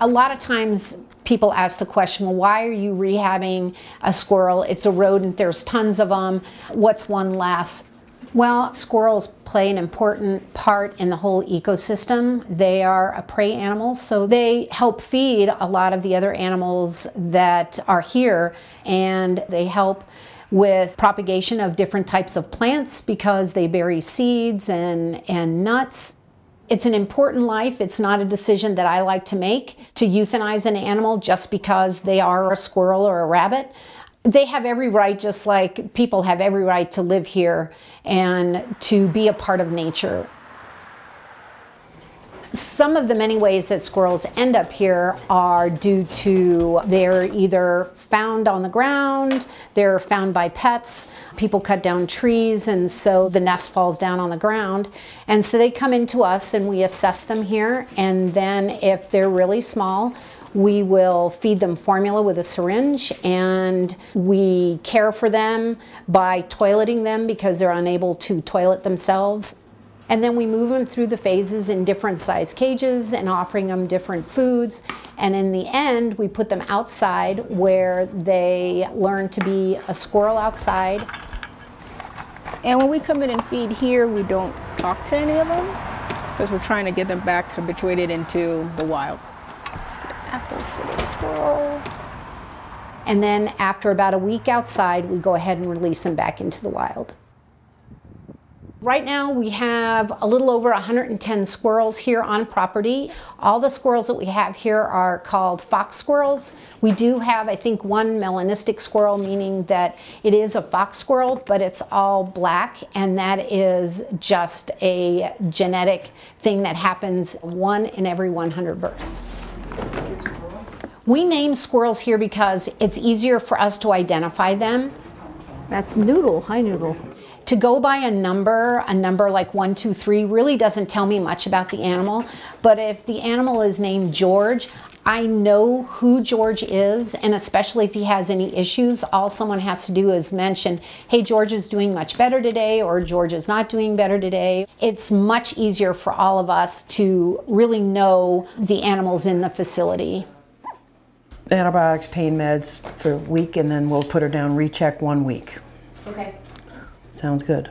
A lot of times people ask the question, well, why are you rehabbing a squirrel? It's a rodent, there's tons of them. What's one less? Well, squirrels play an important part in the whole ecosystem. They are a prey animal, so they help feed a lot of the other animals that are here, and they help with propagation of different types of plants because they bury seeds and nuts. It's an important life. It's not a decision that I like to make to euthanize an animal just because they are a squirrel or a rabbit. They have every right, just like people have every right to live here and to be a part of nature. Some of the many ways that squirrels end up here are due to they're either found on the ground, they're found by pets. People cut down trees and so the nest falls down on the ground. And so they come into us and we assess them here. And then if they're really small, we will feed them formula with a syringe, and we care for them by toileting them because they're unable to toilet themselves. And then we move them through the phases in different size cages and offering them different foods. And in the end, we put them outside where they learn to be a squirrel outside. And when we come in and feed here, we don't talk to any of them because we're trying to get them back habituated into the wild. Let's get apples for the squirrels. And then after about a week outside, we go ahead and release them back into the wild. Right now we have a little over 110 squirrels here on property. All the squirrels that we have here are called fox squirrels. We do have, I think, one melanistic squirrel, meaning that it is a fox squirrel, but it's all black, and that is just a genetic thing that happens one in every 100 births. We name squirrels here because it's easier for us to identify them. That's Noodle. Hi, Noodle. To go by a number like 1, 2, 3, really doesn't tell me much about the animal. But if the animal is named George, I know who George is, and especially if he has any issues, all someone has to do is mention, hey, George is doing much better today, or George is not doing better today. It's much easier for all of us to really know the animals in the facility. Antibiotics, pain meds for a week, and then we'll put her down, recheck 1 week. Okay. Sounds good.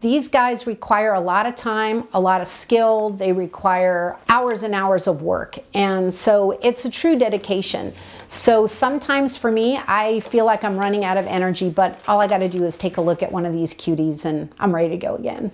These guys require a lot of time, a lot of skill. They require hours and hours of work. And so it's a true dedication. So sometimes for me, I feel like I'm running out of energy, but all I got to do is take a look at one of these cuties and I'm ready to go again.